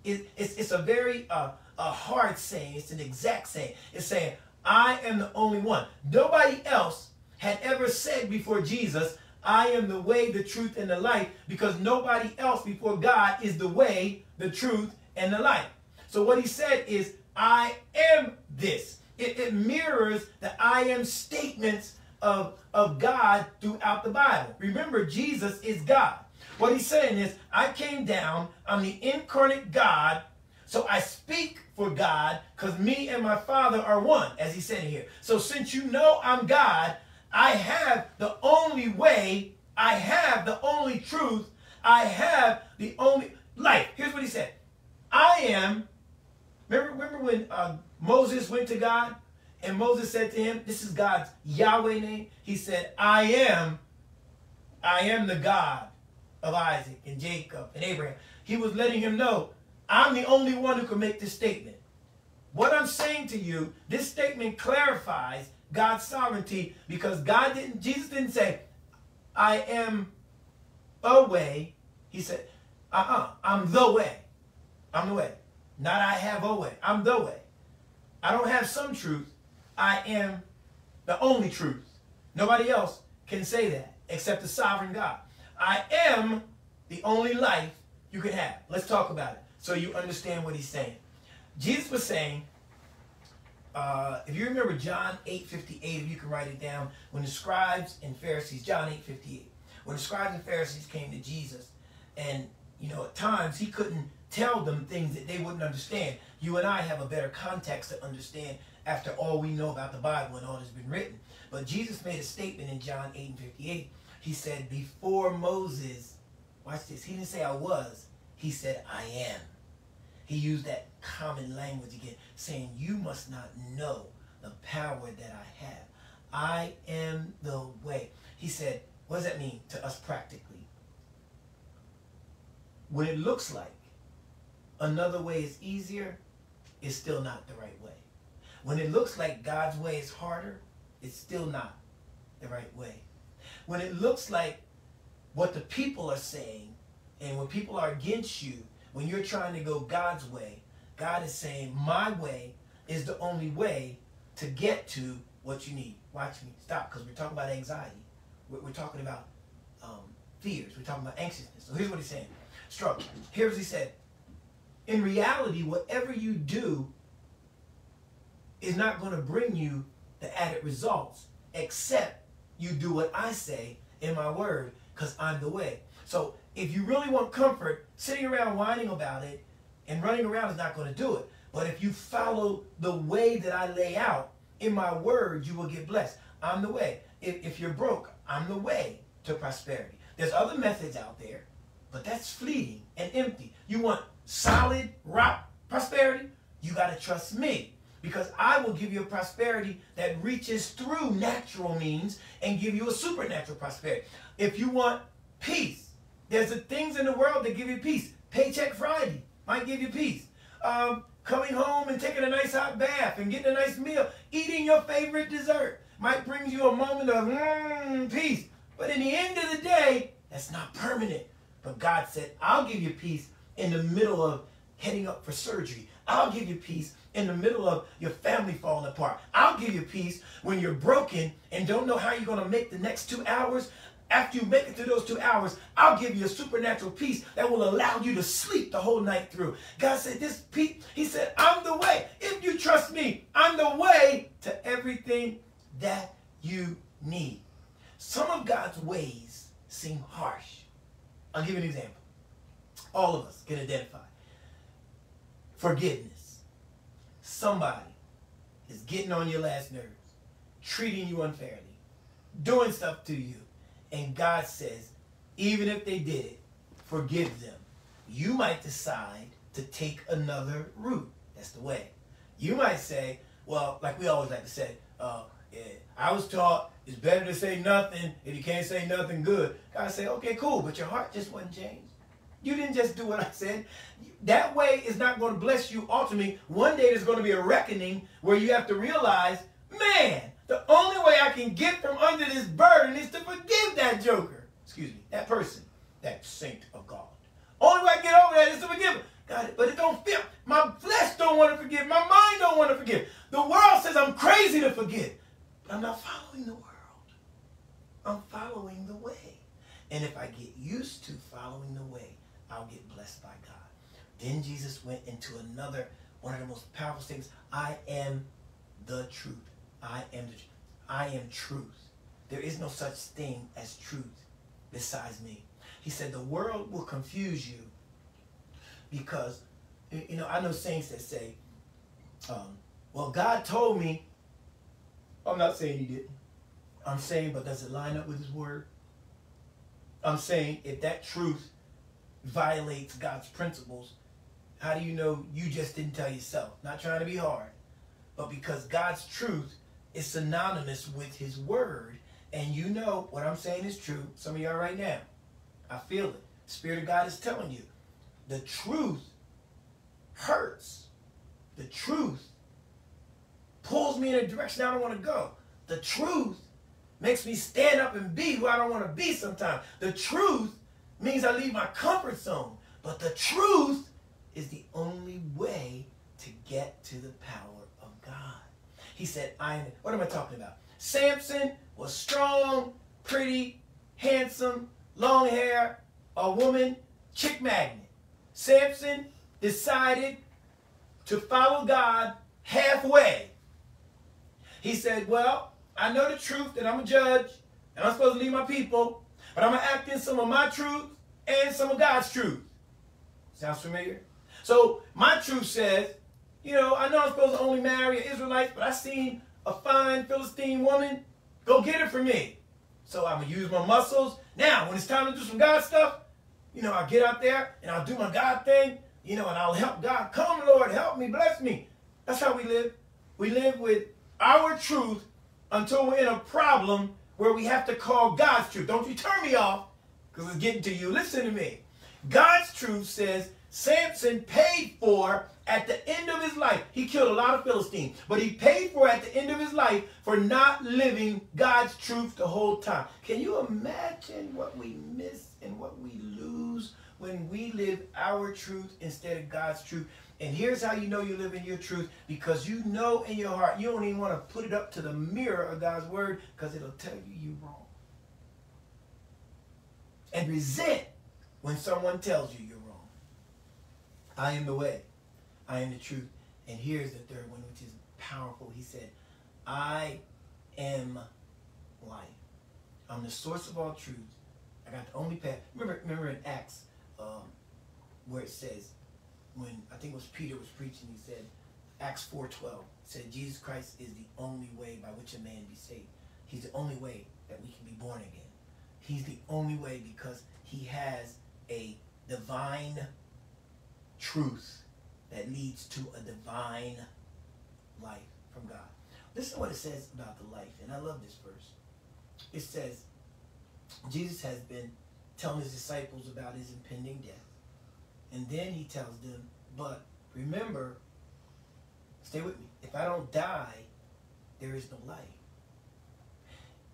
It, it's, it's a very uh, a hard saying. It's an exact saying. It's saying, I am the only one. Nobody else had ever said before Jesus, I am the way, the truth, and the life, because nobody else before God is the way, the truth, and the life. So what he said is, I am this. It, it mirrors the I am statements of, of God throughout the Bible. Remember, Jesus is God. What he's saying is, I came down, I'm the incarnate God, so I speak for God because me and my Father are one, as he said here. So since you know I'm God, I have the only way, I have the only truth, I have the only life. Here's what he said. I am, remember, remember when uh, Moses went to God, and Moses said to him, this is God's Yahweh name. He said, I am, I am the God of Isaac and Jacob and Abraham. He was letting him know, I'm the only one who can make this statement. What I'm saying to you, this statement clarifies God's sovereignty, because God didn't, Jesus didn't say, I am a way. He said, uh-uh, I'm the way. I'm the way. Not I have a way. I'm the way. I don't have some truth. I am the only truth. Nobody else can say that except the sovereign God. I am the only life you can have. Let's talk about it so you understand what he's saying. Jesus was saying, uh, if you remember John eight fifty-eight, if you can write it down, when the scribes and Pharisees, John eight fifty-eight, when the scribes and Pharisees came to Jesus, and, you know, at times he couldn't tell them things that they wouldn't understand. You and I have a better context to understand after all we know about the Bible and all that's been written. But Jesus made a statement in John eight and fifty-eight. He said, before Moses, watch this, he didn't say I was, he said I am. He used that common language again, saying you must not know the power that I have. I am the way. He said, what does that mean to us practically? When it looks like another way is easier, it's still not the right way. When it looks like God's way is harder, it's still not the right way. When it looks like what the people are saying, and when people are against you, when you're trying to go God's way, God is saying, my way is the only way to get to what you need. Watch me. Stop, because we're talking about anxiety. We're, we're talking about um, fears. We're talking about anxiousness. So here's what he's saying. Struggle. Here's what he said. In reality, whatever you do is not going to bring you the added results, except you do what I say in my word, because I'm the way. So if you really want comfort, sitting around whining about it and running around is not going to do it. But if you follow the way that I lay out in my word, you will get blessed. I'm the way. If, if you're broke, I'm the way to prosperity. There's other methods out there, but that's fleeting and empty. You want solid rock prosperity? You got to trust me, because I will give you a prosperity that reaches through natural means and give you a supernatural prosperity. If you want peace, there's the things in the world that give you peace. Paycheck Friday might give you peace. Um, coming home and taking a nice hot bath and getting a nice meal, eating your favorite dessert might bring you a moment of mm, peace. But in the end of the day, that's not permanent. But God said, I'll give you peace in the middle of heading up for surgery. I'll give you peace in the middle of your family falling apart. I'll give you peace when you're broken and don't know how you're going to make the next two hours. After you make it through those two hours, I'll give you a supernatural peace that will allow you to sleep the whole night through. God said this peace, he said, I'm the way. If you trust me, I'm the way to everything that you need. Some of God's ways seem harsh. I'll give you an example. All of us can identify. Forgiveness. Somebody is getting on your last nerves, treating you unfairly, doing stuff to you, and God says, even if they did it, forgive them. You might decide to take another route. That's the way. You might say, well, like we always like to say, uh, yeah, I was taught it's better to say nothing if you can't say nothing good. God said, okay, cool, but your heart just wasn't changed. You didn't just do what I said. That way is not going to bless you ultimately. One day there's going to be a reckoning where you have to realize, man, the only way I can get from under this burden is to forgive that joker. Excuse me, that person, that saint of God. Only way I get over that is to forgive him. God, but it don't feel, my flesh don't want to forgive. My mind don't want to forgive. The world says I'm crazy to forgive. But I'm not following the world. I'm following the way. And if I get used to following the way, I'll get blessed by God. Then Jesus went into another, one of the most powerful things. I am the truth. I am the truth. I am truth. There is no such thing as truth besides me. He said the world will confuse you because, you know, I know saints that say, um, well, God told me. I'm not saying he didn't. I'm saying, but does it line up with his word? I'm saying if that truth violates God's principles, how do you know you just didn't tell yourself? Not trying to be hard, but because God's truth is synonymous with his word, and you know what I'm saying is true. Some of y'all right now, I feel it. Spirit of God is telling you the truth hurts. The truth pulls me in a direction I don't want to go. The truth makes me stand up and be who I don't want to be sometimes. The truth means I leave my comfort zone. But the truth is the only way to get to the power of God. He said, I, what am I talking about? Samson was strong, pretty, handsome, long hair, a woman, chick magnet. Samson decided to follow God halfway. He said, well, I know the truth that I'm a judge and I'm supposed to lead my people, but I'm going to act in some of my truth and some of God's truth. Sounds familiar? So my truth says, you know, I know I'm supposed to only marry an Israelite, but I seen a fine Philistine woman. Go get it for me. So I'm going to use my muscles. Now, when it's time to do some God stuff, you know, I get out there and I'll do my God thing, you know, and I'll help God. Come, Lord, help me, bless me. That's how we live. We live with our truth until we're in a problem where we have to call God's truth. Don't you turn me off because it's getting to you. Listen to me. God's truth says Samson paid for at the end of his life. He killed a lot of Philistines, but he paid for at the end of his life for not living God's truth the whole time. Can you imagine what we miss and what we lose when we live our truth instead of God's truth? And here's how you know you're living your truth, because you know in your heart you don't even want to put it up to the mirror of God's word because it'll tell you you're wrong. And resent when someone tells you you're wrong. I am the way, I am the truth. And here's the third one, which is powerful. He said, I am life. I'm the source of all truth. I got the only path. Remember, remember in Acts um, where it says, when I think it was Peter was preaching, he said, Acts four twelve, said, Jesus Christ is the only way by which a man be saved. He's the only way that we can be born again. He's the only way because he has a divine truth that leads to a divine life from God. Listen to what it says about the life, and I love this verse. It says, Jesus has been telling his disciples about his impending death. And then he tells them, but remember, stay with me, if I don't die, there is no life.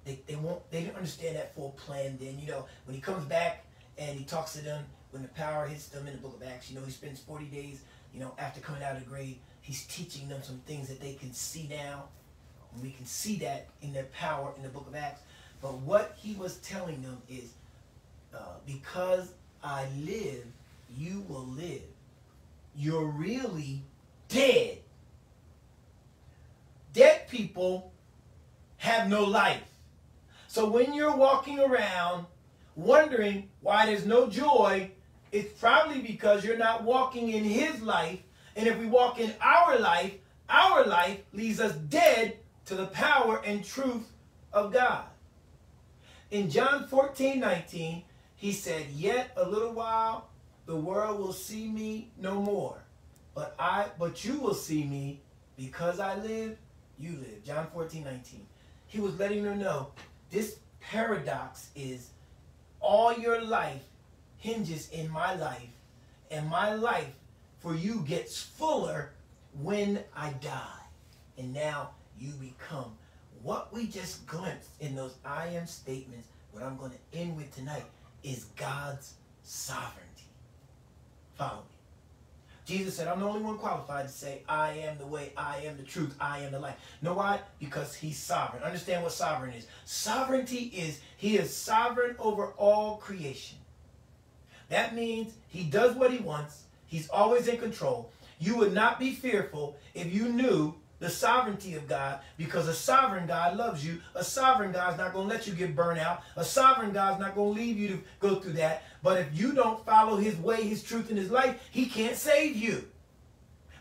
They, they won't, they didn't understand that full plan then. You know, when he comes back and he talks to them, when the power hits them in the book of Acts, you know, he spends forty days, you know, after coming out of the grave, he's teaching them some things that they can see now. And we can see that in their power in the book of Acts. But what he was telling them is, uh, because I live, you will live. You're really dead. Dead people have no life. So when you're walking around wondering why there's no joy, it's probably because you're not walking in his life. And if we walk in our life, our life leaves us dead to the power and truth of God. In John fourteen nineteen, he said, yet a little while, the world will see me no more, but I, but you will see me because I live, you live. John fourteen nineteen. He was letting them know this paradox is all your life hinges in my life, and my life for you gets fuller when I die. And now you become what we just glimpsed in those I am statements. What I'm going to end with tonight is God's sovereignty. Follow me. Jesus said, I'm the only one qualified to say, I am the way, I am the truth, I am the life. Know why? Because he's sovereign. Understand what sovereign is. Sovereignty is, he is sovereign over all creation. That means he does what he wants. He's always in control. You would not be fearful if you knew the sovereignty of God, because a sovereign God loves you. A sovereign God's not going to let you get burnt out. A sovereign God's not going to leave you to go through that. But if you don't follow his way, his truth, and his life, he can't save you.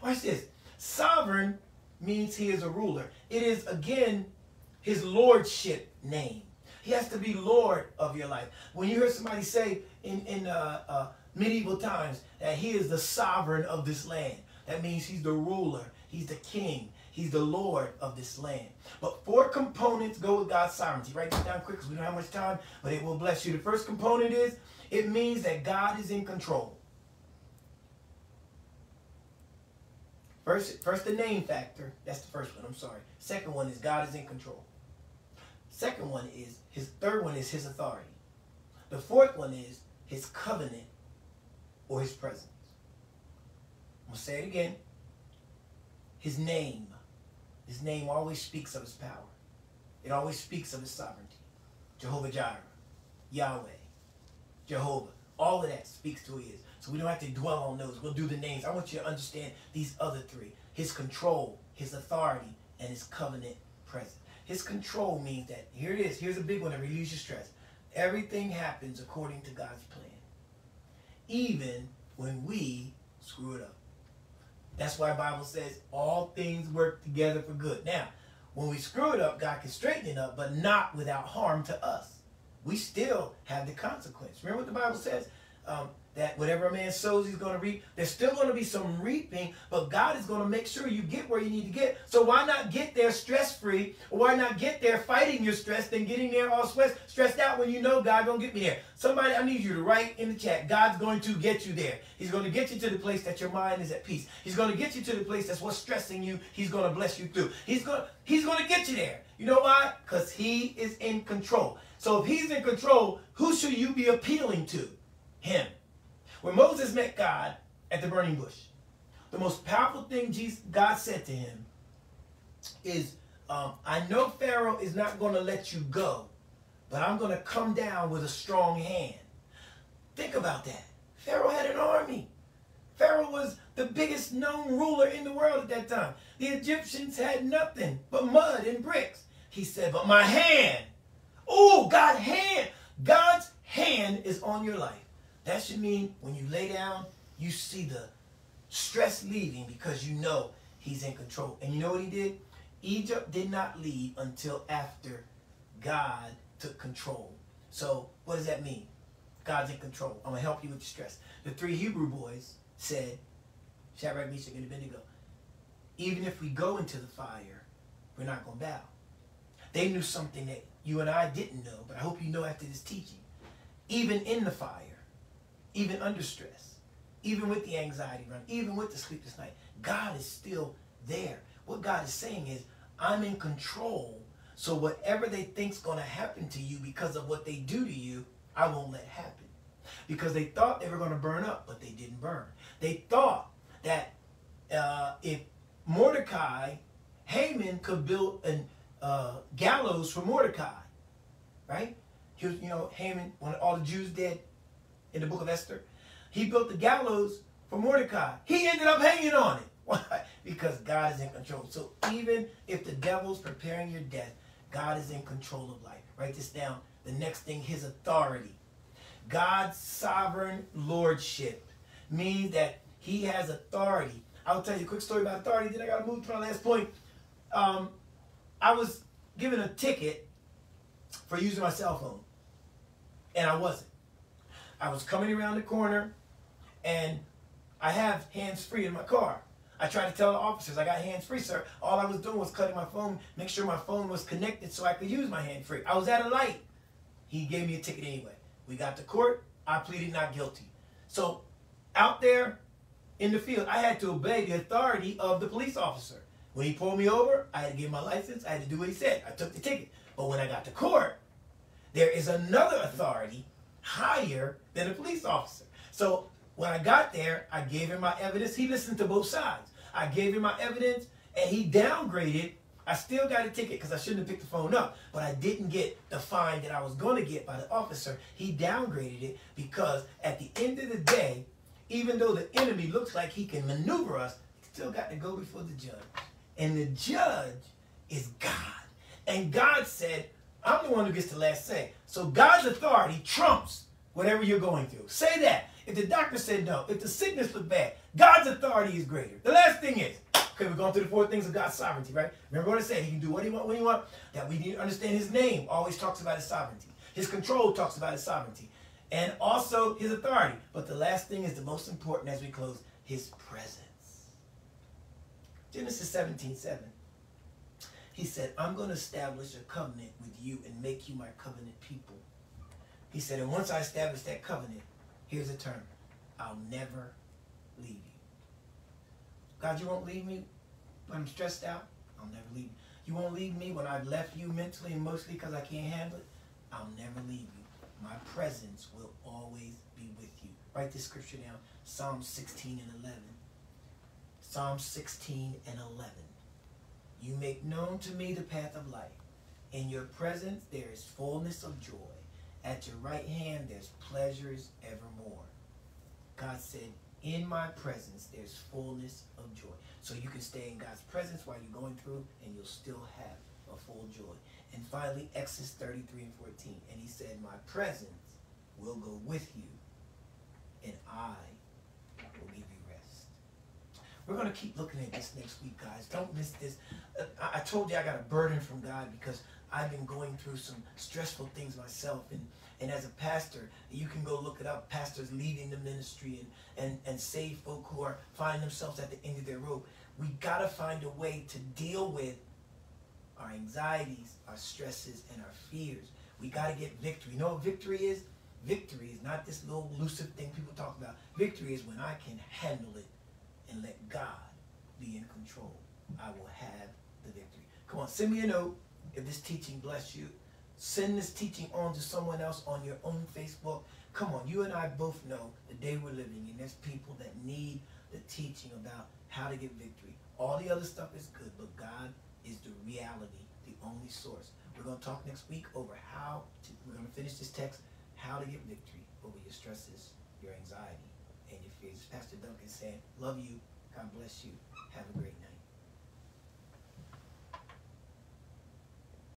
Watch this. Sovereign means he is a ruler. It is, again, his lordship name. He has to be Lord of your life. When you hear somebody say in, in uh, uh, medieval times that he is the sovereign of this land, that means he's the ruler. He's the king. He's the Lord of this land. But four components go with God's sovereignty. Write this down quick because we don't have much time, but it will bless you. The first component is, it means that God is in control. First, first the name factor. That's the first one. I'm sorry. Second one is God is in control. Second one is his. Third one is his authority. The fourth one is his covenant or his presence. I'm gonna say it again. His name. His name always speaks of his power. It always speaks of his sovereignty. Jehovah Jireh, Yahweh, Jehovah. All of that speaks to who he is. So we don't have to dwell on those. We'll do the names. I want you to understand these other three. His control, his authority, and his covenant presence. His control means that, here it is, here's a big one to relieve your stress. Everything happens according to God's plan. Even when we screw it up. That's why the Bible says all things work together for good. Now, when we screw it up, God can straighten it up, but not without harm to us. We still have the consequence. Remember what the Bible says? Um, that whatever a man sows, he's going to reap. There's still going to be some reaping, but God is going to make sure you get where you need to get. So why not get there stress-free? Or why not get there fighting your stress than getting there all stressed, stressed out when you know God going to get me there? Somebody, I need you to write in the chat, God's going to get you there. He's going to get you to the place that your mind is at peace. He's going to get you to the place that's what's stressing you. He's going to bless you through. He's going to, he's going to get you there. You know why? Because he is in control. So if he's in control, who should you be appealing to? Him. When Moses met God at the burning bush, the most powerful thing Jesus, God said to him is, um, I know Pharaoh is not going to let you go, but I'm going to come down with a strong hand. Think about that. Pharaoh had an army. Pharaoh was the biggest known ruler in the world at that time. The Egyptians had nothing but mud and bricks. He said, but my hand, oh, God's hand, God's hand is on your life. That should mean when you lay down, you see the stress leaving because you know he's in control. And you know what he did? Egypt did not leave until after God took control. So what does that mean? God's in control. I'm going to help you with your stress. The three Hebrew boys said, Shadrach, Meshach, and Abednego, even if we go into the fire, we're not going to bow. They knew something that you and I didn't know, but I hope you know after this teaching. Even in the fire, even under stress, even with the anxiety run, even with the sleepless night, God is still there. What God is saying is, I'm in control, so whatever they think's going to happen to you because of what they do to you, I won't let happen. Because they thought they were going to burn up, but they didn't burn. They thought that uh, if Mordecai, Haman could build an uh, gallows for Mordecai, right? He was, you know, Haman, when all the Jews dead, in the book of Esther, he built the gallows for Mordecai. He ended up hanging on it. Why? Because God is in control. So even if the devil's preparing your death, God is in control of life. Write this down. The next thing, his authority. God's sovereign lordship means that he has authority. I'll tell you a quick story about authority, then I got to move to my last point. Um, I was given a ticket for using my cell phone, and I wasn't. I was coming around the corner, and I have hands-free in my car. I tried to tell the officers, I got hands-free, sir. All I was doing was cutting my phone, make sure my phone was connected so I could use my hand-free. I was at a light. He gave me a ticket anyway. We got to court. I pleaded not guilty. So out there in the field, I had to obey the authority of the police officer. When he pulled me over, I had to give my license. I had to do what he said. I took the ticket. But when I got to court, there is another authority higher than a police officer. So when I got there, I gave him my evidence. He listened to both sides. I gave him my evidence, and he downgraded. I still got a ticket because I shouldn't have picked the phone up, but I didn't get the fine that I was going to get by the officer. He downgraded it because at the end of the day, even though the enemy looks like he can maneuver us, he still got to go before the judge. And the judge is God. And God said, I'm the one who gets the last say. So God's authority trumps whatever you're going through. Say that. If the doctor said no, if the sickness looked bad, God's authority is greater. The last thing is, okay, we're going through the four things of God's sovereignty, right? Remember what I said, he can do what he wants, when he wants. That we need to understand his name always talks about his sovereignty. His control talks about his sovereignty. And also his authority. But the last thing is the most important as we close, his presence. Genesis seventeen seven. He said, I'm going to establish a covenant with you and make you my covenant people. He said, and once I establish that covenant, here's a term. I'll never leave you. God, you won't leave me when I'm stressed out. I'll never leave you. You won't leave me when I've left you mentally and emotionally because I can't handle it. I'll never leave you. My presence will always be with you. Write this scripture down. Psalm sixteen and eleven. Psalm sixteen and eleven. You make known to me the path of life. In your presence there is fullness of joy. At your right hand there's pleasures evermore. God said, in my presence there's fullness of joy. So you can stay in God's presence while you're going through and you'll still have a full joy. And finally, Exodus thirty-three and fourteen. And he said, my presence will go with you and I will give you rest. We're going to keep looking at this next week, guys. Don't miss this. I told you I got a burden from God because I've been going through some stressful things myself. And, and as a pastor, you can go look it up. Pastors leading the ministry and, and, and saved folk who are finding themselves at the end of their rope. We got to find a way to deal with our anxieties, our stresses, and our fears. We got to get victory. You know what victory is? Victory is not this little elusive thing people talk about. Victory is when I can handle it and let God be in control. I will have the victory. Come on, send me a note if this teaching blessed you. Send this teaching on to someone else on your own Facebook. Come on, you and I both know the day we're living in. There's people that need the teaching about how to get victory. All the other stuff is good, but God is the reality, the only source. We're going to talk next week over how to, we're going to finish this text, how to get victory over your stresses, your anxiety, and your fears. Pastor Duncan saying, love you, God bless you, have a great night.